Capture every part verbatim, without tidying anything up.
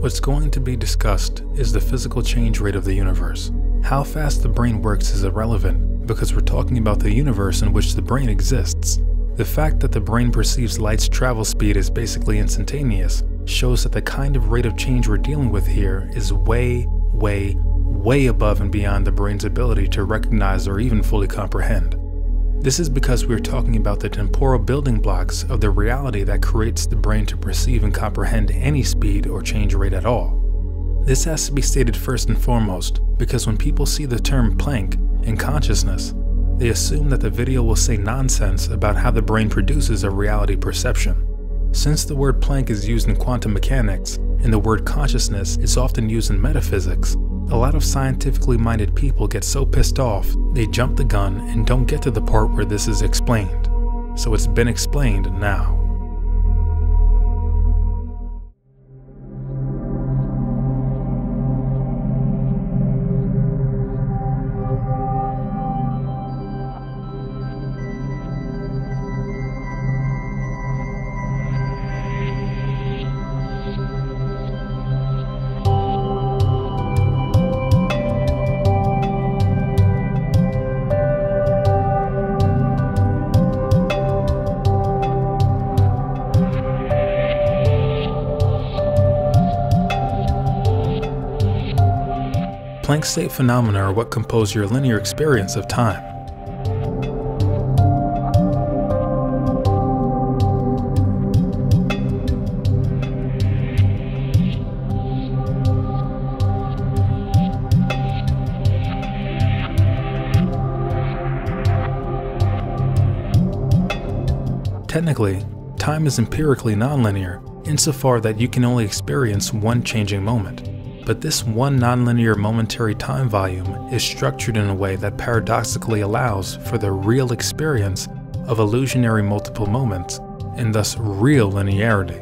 What's going to be discussed is the physical change rate of the universe. How fast the brain works is irrelevant because we're talking about the universe in which the brain exists. The fact that the brain perceives light's travel speed as basically instantaneous shows that the kind of rate of change we're dealing with here is way, way, way above and beyond the brain's ability to recognize or even fully comprehend. This is because we're talking about the temporal building blocks of the reality that creates the brain to perceive and comprehend any speed or change rate at all. This has to be stated first and foremost, because when people see the term Planck in consciousness, they assume that the video will say nonsense about how the brain produces a reality perception. Since the word Planck is used in quantum mechanics, and the word consciousness is often used in metaphysics, a lot of scientifically minded people get so pissed off, they jump the gun and don't get to the part where this is explained. So it's been explained now. Planck-state phenomena are what compose your linear experience of time. Technically, time is empirically nonlinear insofar that you can only experience one changing moment. But this one nonlinear momentary time volume is structured in a way that paradoxically allows for the real experience of illusionary multiple moments, and thus real linearity.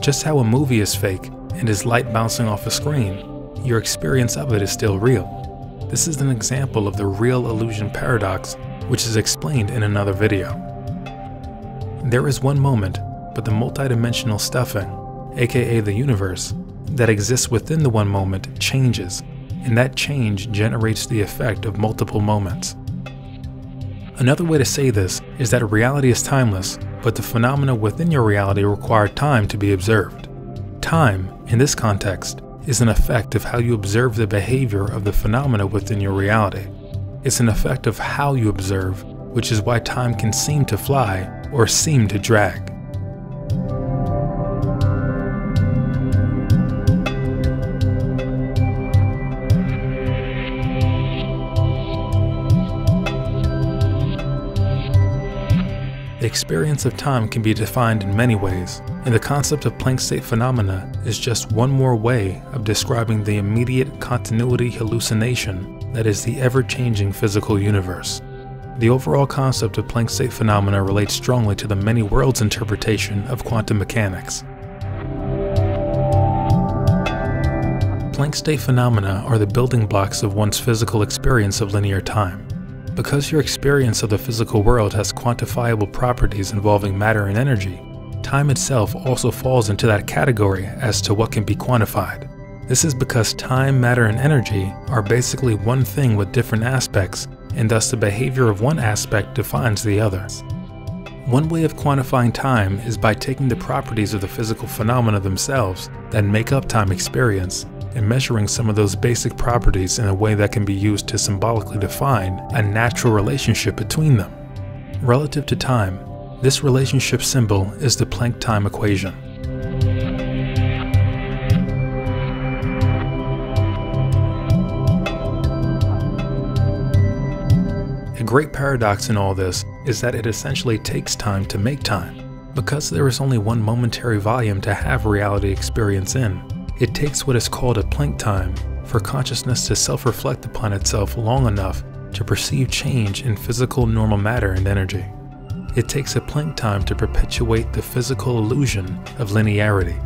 Just how a movie is fake and is light bouncing off a screen, your experience of it is still real. This is an example of the real illusion paradox, which is explained in another video. There is one moment, but the multidimensional stuffing, aka the universe, that exists within the one moment changes, and that change generates the effect of multiple moments. Another way to say this is that reality is timeless, but the phenomena within your reality require time to be observed. Time, in this context, is an effect of how you observe the behavior of the phenomena within your reality. It's an effect of how you observe, which is why time can seem to fly or seem to drag. The experience of time can be defined in many ways, and the concept of Planck-state phenomena is just one more way of describing the immediate continuity hallucination that is the ever-changing physical universe. The overall concept of Planck-state phenomena relates strongly to the many worlds interpretation of quantum mechanics. Planck-state phenomena are the building blocks of one's physical experience of linear time. Because your experience of the physical world has quantifiable properties involving matter and energy, time itself also falls into that category as to what can be quantified. This is because time, matter, and energy are basically one thing with different aspects, and thus the behavior of one aspect defines the other. One way of quantifying time is by taking the properties of the physical phenomena themselves that make up time experience, and measuring some of those basic properties in a way that can be used to symbolically define a natural relationship between them. Relative to time, this relationship symbol is the Planck time equation. A great paradox in all this is that it essentially takes time to make time. Because there is only one momentary volume to have reality experience in, it takes what is called a Planck time for consciousness to self-reflect upon itself long enough to perceive change in physical normal matter and energy. It takes a Planck time to perpetuate the physical illusion of linearity.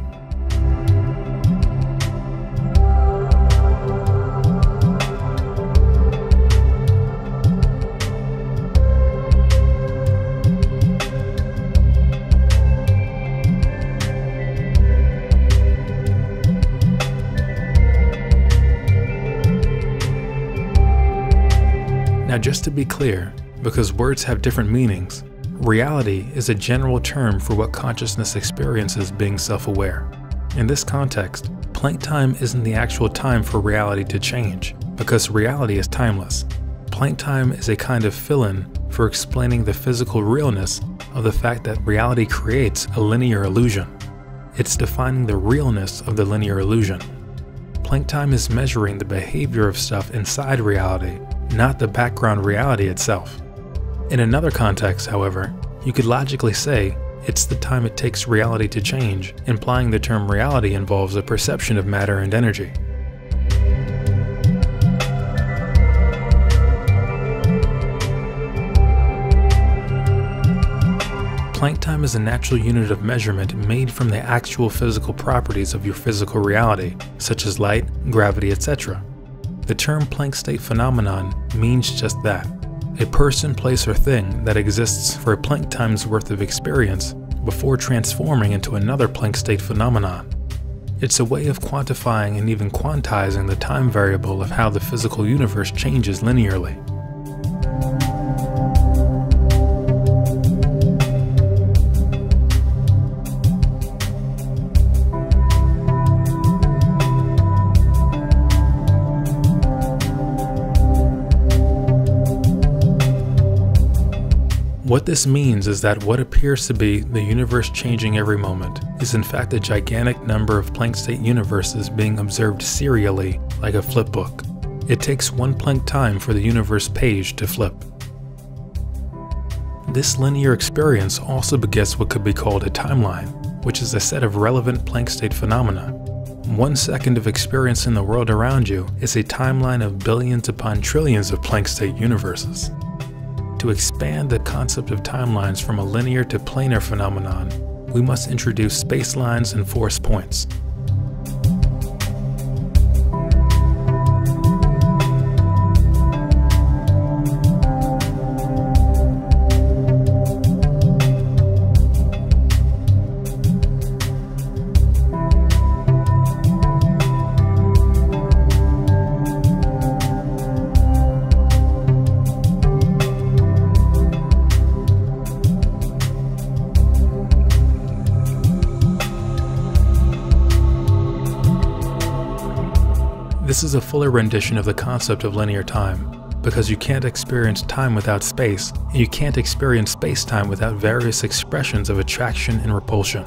Now, just to be clear, because words have different meanings, reality is a general term for what consciousness experiences being self-aware. In this context, Planck time isn't the actual time for reality to change, because reality is timeless. Planck time is a kind of fill-in for explaining the physical realness of the fact that reality creates a linear illusion. It's defining the realness of the linear illusion. Planck time is measuring the behavior of stuff inside reality, not the background reality itself. In another context, however, you could logically say it's the time it takes reality to change, implying the term reality involves a perception of matter and energy. Planck time is a natural unit of measurement made from the actual physical properties of your physical reality, such as light, gravity, et cetera. The term Planck-state phenomenon means just that, a person, place, or thing that exists for a Planck time's worth of experience before transforming into another Planck-state phenomenon. It's a way of quantifying and even quantizing the time variable of how the physical universe changes linearly. What this means is that what appears to be the universe changing every moment is in fact a gigantic number of Planck-state universes being observed serially, like a flip book. It takes one Planck time for the universe page to flip. This linear experience also begets what could be called a timeline, which is a set of relevant Planck-state phenomena. One second of experience in the world around you is a timeline of billions upon trillions of Planck-state universes. To expand the concept of timelines from a linear to planar phenomenon, we must introduce space lines and force points. This is a fuller rendition of the concept of linear time, because you can't experience time without space, and you can't experience space-time without various expressions of attraction and repulsion.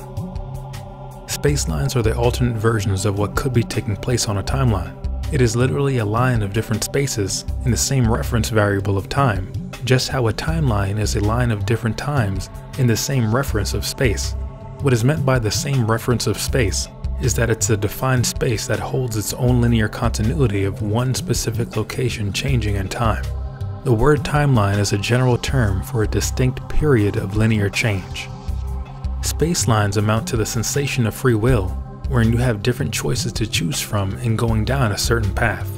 Space lines are the alternate versions of what could be taking place on a timeline. It is literally a line of different spaces in the same reference variable of time, just how a timeline is a line of different times in the same reference of space. What is meant by the same reference of space is that it's a defined space that holds its own linear continuity of one specific location changing in time. The word timeline is a general term for a distinct period of linear change. Space lines amount to the sensation of free will, wherein you have different choices to choose from in going down a certain path.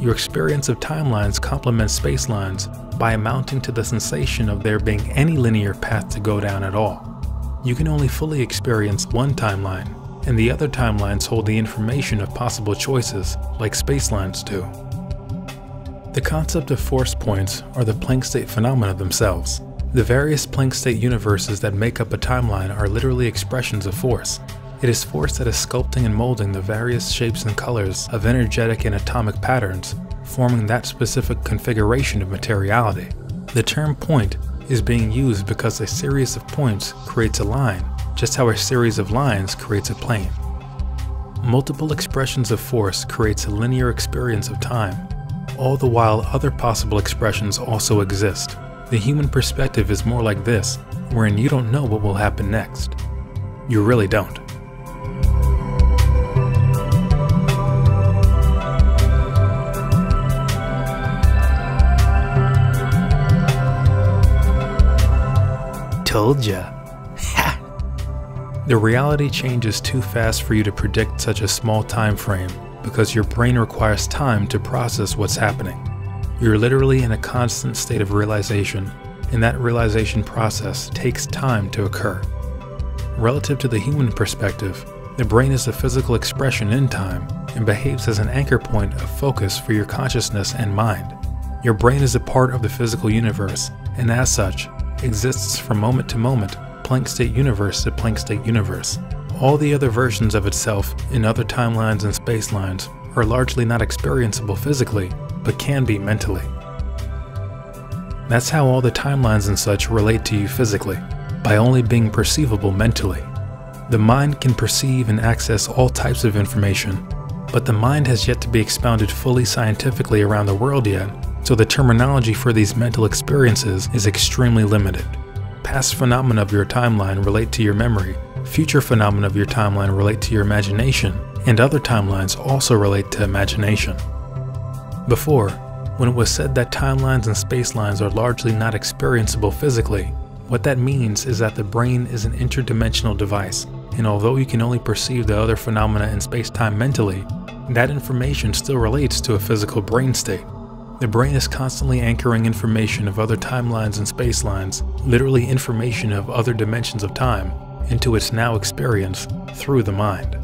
Your experience of timelines complements space lines by amounting to the sensation of there being any linear path to go down at all. You can only fully experience one timeline, and the other timelines hold the information of possible choices, like spacelines do. The concept of force points are the Planck-state phenomena themselves. The various Planck-state universes that make up a timeline are literally expressions of force. It is force that is sculpting and molding the various shapes and colors of energetic and atomic patterns, forming that specific configuration of materiality. The term point is being used because a series of points creates a line, just how a series of lines creates a plane. Multiple expressions of force creates a linear experience of time, all the while other possible expressions also exist. The human perspective is more like this, wherein you don't know what will happen next. You really don't. Told ya. The reality changes too fast for you to predict such a small time frame, because your brain requires time to process what's happening. You're literally in a constant state of realization, and that realization process takes time to occur. Relative to the human perspective, the brain is a physical expression in time and behaves as an anchor point of focus for your consciousness and mind. Your brain is a part of the physical universe, and as such, exists from moment to moment, Planck-state universe to Planck-state universe. All the other versions of itself in other timelines and spacelines are largely not experienceable physically, but can be mentally. That's how all the timelines and such relate to you physically, by only being perceivable mentally. The mind can perceive and access all types of information, but the mind has yet to be expounded fully scientifically around the world yet, so the terminology for these mental experiences is extremely limited. Past phenomena of your timeline relate to your memory, future phenomena of your timeline relate to your imagination, and other timelines also relate to imagination. Before, when it was said that timelines and spacelines are largely not experienceable physically, what that means is that the brain is an interdimensional device, and although you can only perceive the other phenomena in space-time mentally, that information still relates to a physical brain state. The brain is constantly anchoring information of other timelines and spacelines, literally information of other dimensions of time, into its now experience through the mind.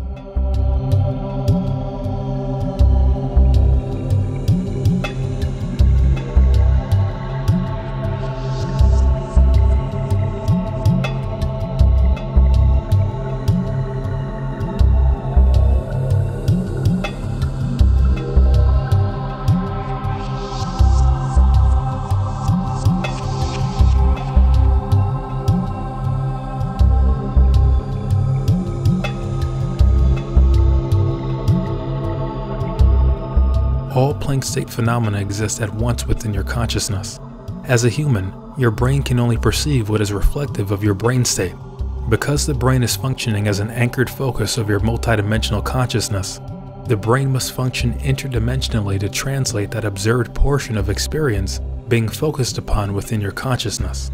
All Planck-state phenomena exist at once within your consciousness. As a human, your brain can only perceive what is reflective of your brain state. Because the brain is functioning as an anchored focus of your multidimensional consciousness, the brain must function interdimensionally to translate that observed portion of experience being focused upon within your consciousness.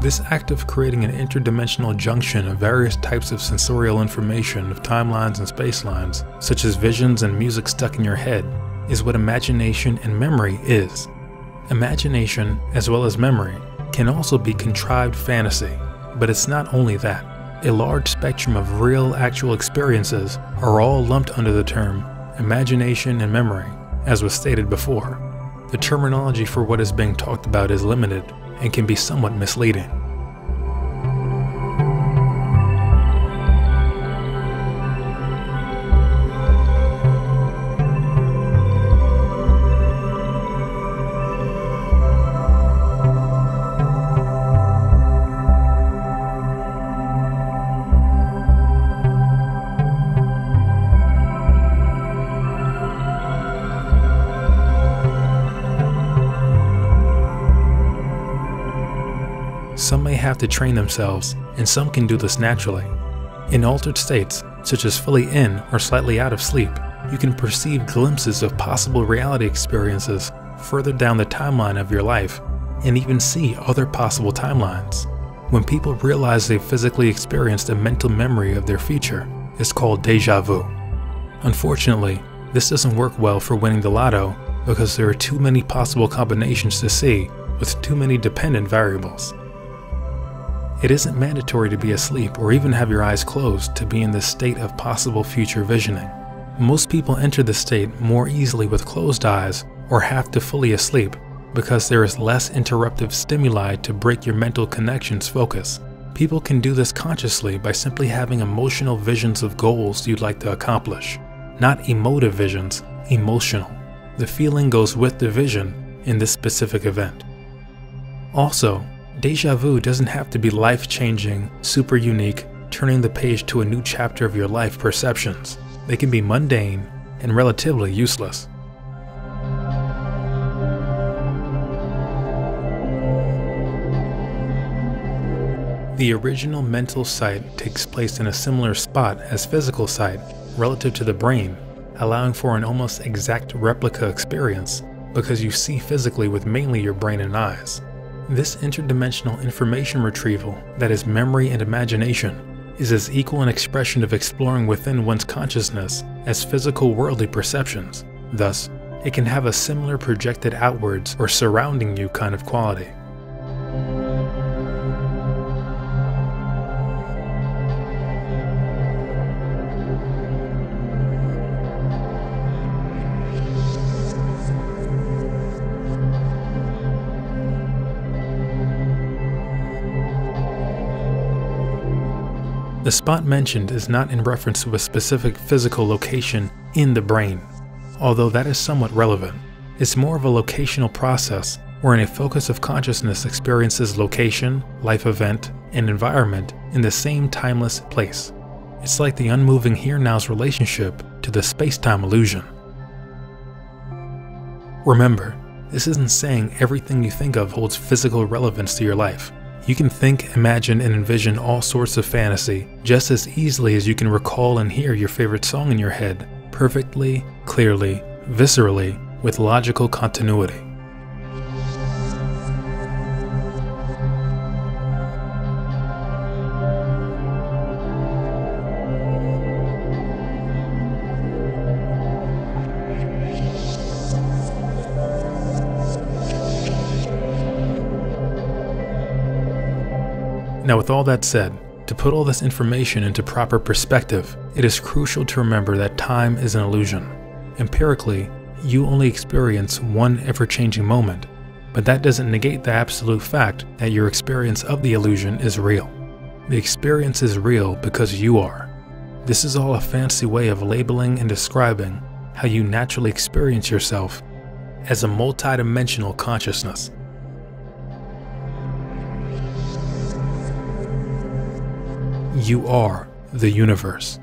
This act of creating an interdimensional junction of various types of sensorial information of timelines and spacelines, such as visions and music stuck in your head, is what imagination and memory is. Imagination, as well as memory, can also be contrived fantasy, but it's not only that. A large spectrum of real, actual experiences are all lumped under the term imagination and memory, as was stated before. The terminology for what is being talked about is limited, and can be somewhat misleading. Some may have to train themselves, and some can do this naturally. In altered states, such as fully in or slightly out of sleep, you can perceive glimpses of possible reality experiences further down the timeline of your life, and even see other possible timelines. When people realize they've physically experienced a mental memory of their future, it's called déjà vu. Unfortunately, this doesn't work well for winning the lotto because there are too many possible combinations to see with too many dependent variables. It isn't mandatory to be asleep or even have your eyes closed to be in this state of possible future visioning. Most people enter this state more easily with closed eyes or half to fully asleep because there is less interruptive stimuli to break your mental connection's focus. People can do this consciously by simply having emotional visions of goals you'd like to accomplish. Not emotive visions, emotional. The feeling goes with the vision in this specific event. Also, déjà vu doesn't have to be life-changing, super unique, turning the page to a new chapter of your life perceptions. They can be mundane and relatively useless. The original mental sight takes place in a similar spot as physical sight relative to the brain, allowing for an almost exact replica experience because you see physically with mainly your brain and eyes. This interdimensional information retrieval, that is memory and imagination, is as equal an expression of exploring within one's consciousness as physical worldly perceptions. Thus, it can have a similar projected outwards or surrounding you kind of quality. The spot mentioned is not in reference to a specific physical location in the brain, although that is somewhat relevant. It's more of a locational process wherein a focus of consciousness experiences location, life event, and environment in the same timeless place. It's like the unmoving here-now's relationship to the space-time illusion. Remember, this isn't saying everything you think of holds physical relevance to your life. You can think, imagine, and envision all sorts of fantasy just as easily as you can recall and hear your favorite song in your head, perfectly, clearly, viscerally, with logical continuity. Now, with all that said, to put all this information into proper perspective, it is crucial to remember that time is an illusion. Empirically, you only experience one ever-changing moment, but that doesn't negate the absolute fact that your experience of the illusion is real. The experience is real because you are. This is all a fancy way of labeling and describing how you naturally experience yourself as a multidimensional consciousness. You are the universe.